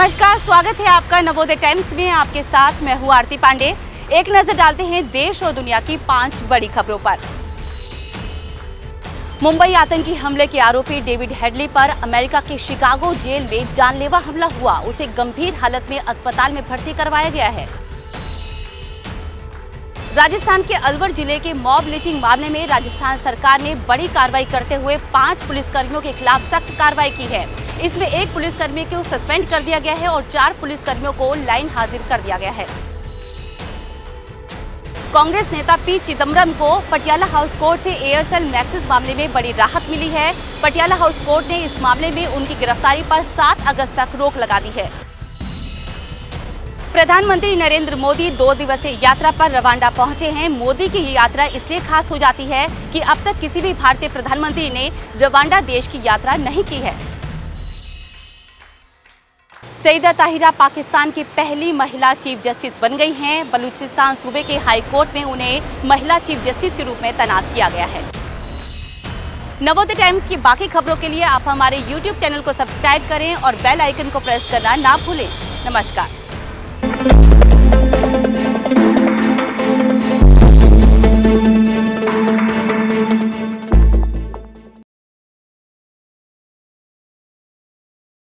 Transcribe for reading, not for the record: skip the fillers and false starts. नमस्कार, स्वागत है आपका नवोदय टाइम्स में। आपके साथ मैं हूँ आरती पांडे। एक नजर डालते हैं देश और दुनिया की 5 बड़ी खबरों पर। मुंबई आतंकी हमले के आरोपी डेविड हेडली पर अमेरिका के शिकागो जेल में जानलेवा हमला हुआ। उसे गंभीर हालत में अस्पताल में भर्ती करवाया गया है। राजस्थान के अलवर जिले के मॉब लिचिंग मामले में राजस्थान सरकार ने बड़ी कार्रवाई करते हुए 5 पुलिसकर्मियों के खिलाफ सख्त कार्रवाई की है। इसमें एक पुलिसकर्मी को सस्पेंड कर दिया गया है और 4 पुलिसकर्मियों को लाइन हाजिर कर दिया गया है। कांग्रेस नेता पी. चिदम्बरम को पटियाला हाउस कोर्ट से एयरसेल मैक्सिस मामले में बड़ी राहत मिली है। पटियाला हाउस कोर्ट ने इस मामले में उनकी गिरफ्तारी पर 7 अगस्त तक रोक लगा दी है। प्रधानमंत्री नरेंद्र मोदी 2 दिवसीय यात्रा पर रवांडा पहुंचे हैं। मोदी की ये यात्रा इसलिए खास हो जाती है कि अब तक किसी भी भारतीय प्रधानमंत्री ने रवांडा देश की यात्रा नहीं की है। सईदा ताहिरा पाकिस्तान की पहली महिला चीफ जस्टिस बन गई हैं। बलूचिस्तान सूबे के हाई कोर्ट में उन्हें महिला चीफ जस्टिस के रूप में तैनात किया गया है। नवोदय टाइम्स की बाकी खबरों के लिए आप हमारे YouTube चैनल को सब्सक्राइब करें और बेल आइकन को प्रेस करना ना भूलें। नमस्कार।